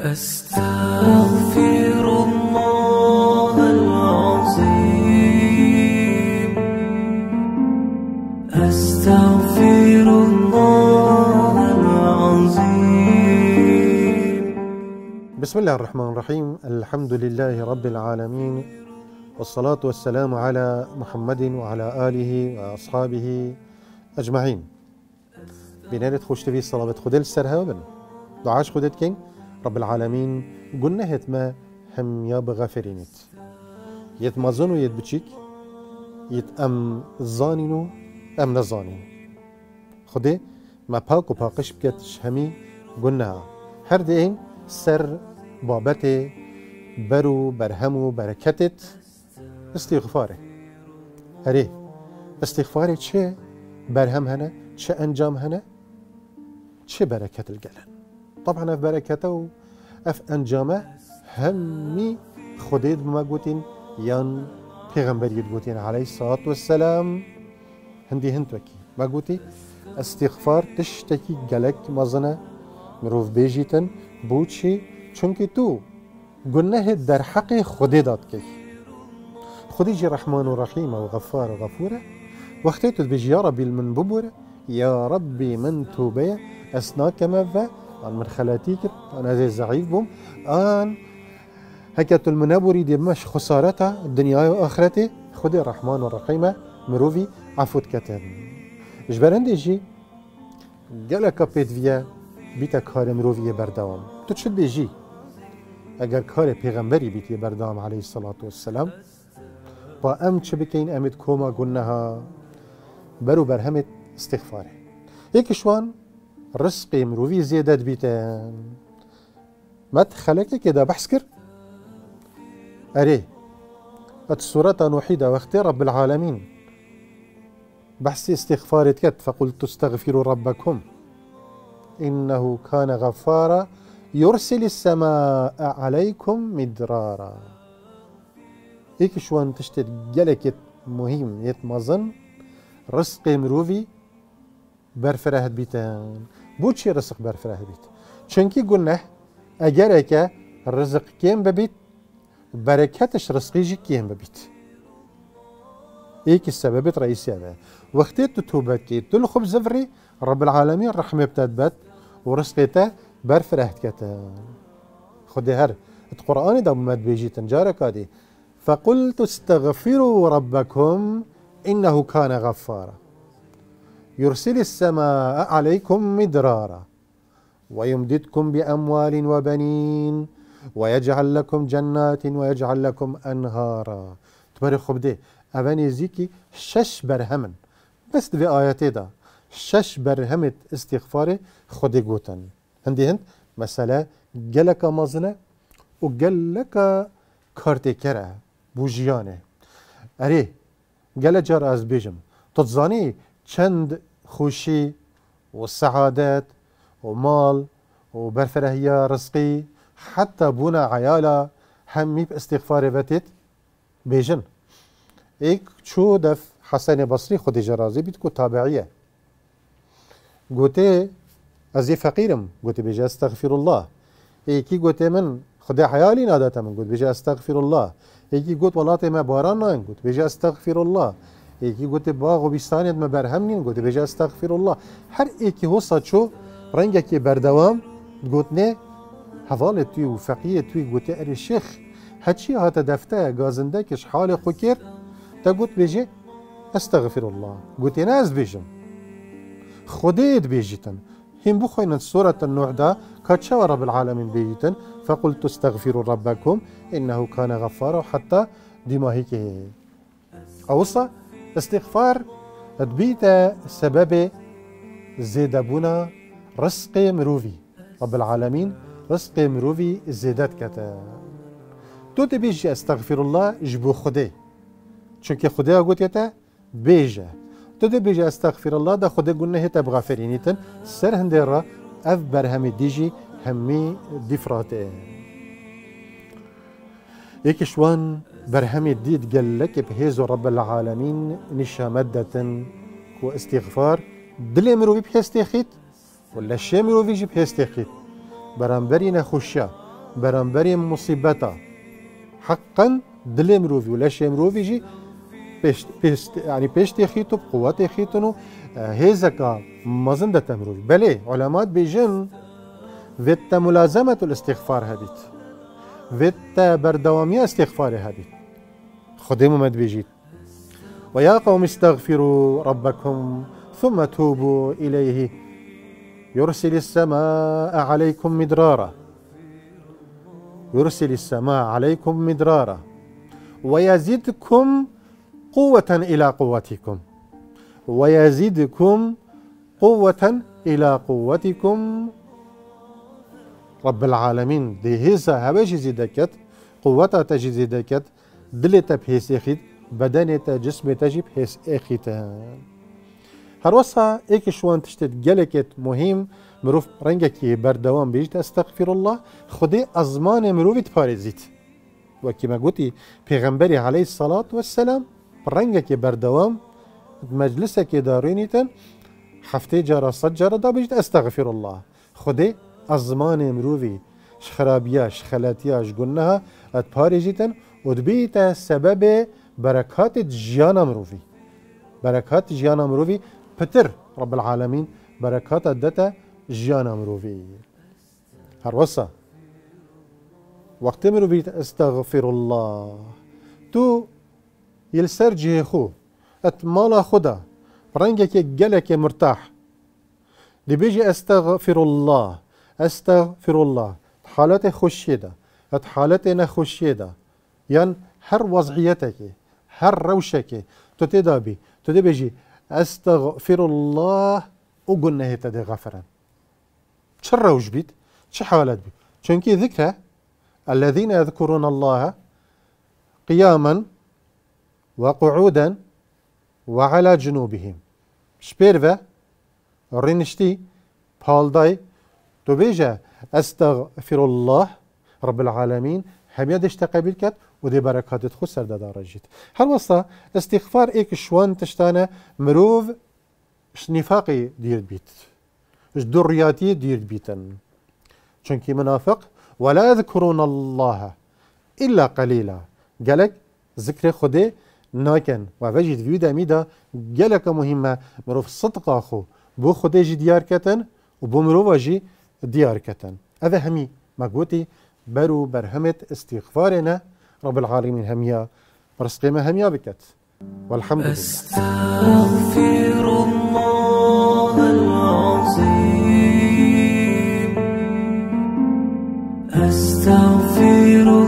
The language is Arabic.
أستغفر الله العظيم، أستغفر الله العظيم. بسم الله الرحمن الرحيم، الحمد لله رب العالمين، والصلاة والسلام على محمد وعلى آله وأصحابه أجمعين. بنادت خوش تفي صلابت خدل سرهابن دعاش خدت كين رب العالمين جنهت ما هم يبغى فرينت يتمازنو يتبتشيك يتأم الظانينو أم نظانين خده ما باكو باقش بكتش همي جنها هر دين سر بابته برو برهمو بركتت استغفاره هري استغفاره چه برهم هنا چه انجام هنا چه بركت الجلن طبعا في بركته اف انجامه همي خديد بما قوتين يان پیغمبر يدقوتين عليه الصلاة والسلام هندي هندوكي ما قوتي استغفار تشتكي جلك مزنة مروف بيجيتن بوچي چونكي تو گناه در حق خديدات كي خديجي رحمن رحيم وغفار وغفورة وقتت بيجي يا ربي من ببورة يا ربي من توبية أسناك مفا عن من خلاتيك أنا زي الزعيف بوم آن هكات المنابوري دي مش خسارتها الدنيا وآخرتي خدي الرحمن الرحيمة مروفي عفوت كتن جبران دي جي ديالا كابيت فيا بيتا كار مروفي بردوام تتشد دي جي اگر كار پیغمبري بيتي بردوام عليه الصلاة والسلام با ام چه بكين امت كوما قلناها برو برهمت استغفاره هيك شوان رزقي مروفي زيادات بيتان ما تخلك كده بحسكر اري السورة نوحيدة واختي رب العالمين بحسي استغفار كت فقلت استغفروا ربكم انه كان غفارا يرسل السماء عليكم مدرارا هيك شوان تشتت جلكت مهم يتمظن رزقي مروفي برفرهد بيتان بوشي رزق برفرهد بيت چونكي قلنا اجرك الرزق كيم ببيت بركتش رزقيجي كيم ببيت ايك السبب الرئيسي هذا وقتت توبكي تلخب زفري رب العالمين رحمه بتدبت ورزقته برفرهد كتان خدي هر القرآن دا مد بيجي تنجارك هادي فقلت استغفروا ربكم انه كان غفارا يرسل السماء عليكم مدرارا ويمددكم بأموال وبنين ويجعل لكم جنات ويجعل لكم أنهارا تبارك خبدي أباني زيكي شش برهمن بس في آياتي دا شش برهمت استغفاري خدي قوتن هندي هند مثلا جلك مزنة وجلك كارتي كرة بوجيانه أري جل جار از بيجم تتزاني چند خوشی و سعادت و مال و برفرهیه رزقی حتی بونا عیالا همی باستغفار بتید بیجن ایک چو دف حسن بصری خود جرازی بید که تابعیه گوته از یه فقیرم گوته بیجه استغفر الله ایکی گوته من خود حیالی ناداته من گوت بیجه استغفر الله ایکی گوت ولاته ما باران ناین گوت بیجه استغفر الله ایکی گوته باغ و بیستانیت ما برهم نین گوته بیجه استغفر الله هر ایکی حسا چو رنگه که بردوام گوت نه حواله توی و فقیه توی گوته اری شیخ هچی ها تا دفته گازنده کش حال خو کر تا گوت بیجه استغفر الله گوته نه از بیجم خودید بیجیتن هم بخوینن سورة النوح دا کچه و رب العالمین بیجیتن فقلت استغفروا ربکم انه کان غفارا حتی دیماهی که اوصا استغفار تبيتا سبب زيدابونا رزق مروفي رب العالمين رزق مروفي زيدات كتا تو تبيجي استغفر الله جبو خدي چونك خدي اقول يتا بيجا تو تبيجي استغفر الله دا خدي قلناه تبغى فرينيتن سر هندرا اف برهمي ديجي همي دفراتي ايك شوان برهمي ديد قال لك بهيزو رب العالمين نشا مادة واستغفار دلي مروفي بحيستيخيت ولا الشي مروفي جي بحيستيخيت برامبرينا خوشا برانبري مصيبتا حقا دل مروفي ولا شي مروفي جي بيشت يعني بيشت يخيطو بقوات يخيطنو هيزكا مازن دا تمروفي بلي علامات بيجن فيت ملازمة الاستغفار هبيت فيت بردوامية استغفار هبيت خدي ممد بيجيت ويا قوم استغفروا ربكم ثم توبوا إليه يرسل السماء عليكم مدرارا يرسل السماء عليكم مدرارا ويزيدكم قوة إلى قوتكم ويزيدكم قوة إلى قوتكم رب العالمين دي هيسا هباش زيدكت قوتها تجي زيدكت دلتا بهيس يخيد بدنتا جسمتا جي بهيس اخيتها هروسا ايك شوان تشتت جلكت مهم مروف رنجكي بردوام بيجت استغفر الله خدي ازمان مروف تبارزيت وكما قلتي پیغمبري عليه الصلاة والسلام رنجكي بردوام مجلسك دارينيتا حفتي جرى صجرة دا بيجت استغفر الله خدي ازمان مروفي شخرابيا شخلاتيا شقلناها اتبارزيتا ودبيتا سبب بركات جيانا مروفي بركات جيانا مروفي بتر رب العالمين بركات الدتا جيانا مروفي هروسا وقت مروفي استغفر الله تو يلسر جيخو اتمالا خدا رنجك جلك مرتاح دي بيجي استغفر الله استغفر الله حالات خشيدة حالتنا خشيدة يعني هر وضعيتك هر روشك تتدابي تدبجي استغفر الله وقلنا هي تدي غفرا شو الروج بيت شو حالات بيت چونكي ذكرى الذين يذكرون الله قياما وقعودا وعلى جنوبهم شبيرفا رينشتي بالداي تبيجا استغفر الله رب العالمين هم يدش تقبلكت ودي بركات تخسر دا درجت هل وصا استغفار ايك شوان تشتانا مروف شنفاقي دير بيت درياتي دير بيتن چونكي منافق ولا يذكرون الله الا قليلا قالك ذكر خدي ناكن وفجد فيو داميدا قالك مهمة مروف صدق اخو بو خدي جي ديار كتن وبو مروفا جي ديار كتن هذا همي مقوتي برو برهمت استغفارنا رب العالمين هميا برسقيمة هميا بكت والحمد لله. أستغفر الله العظيم أستغفر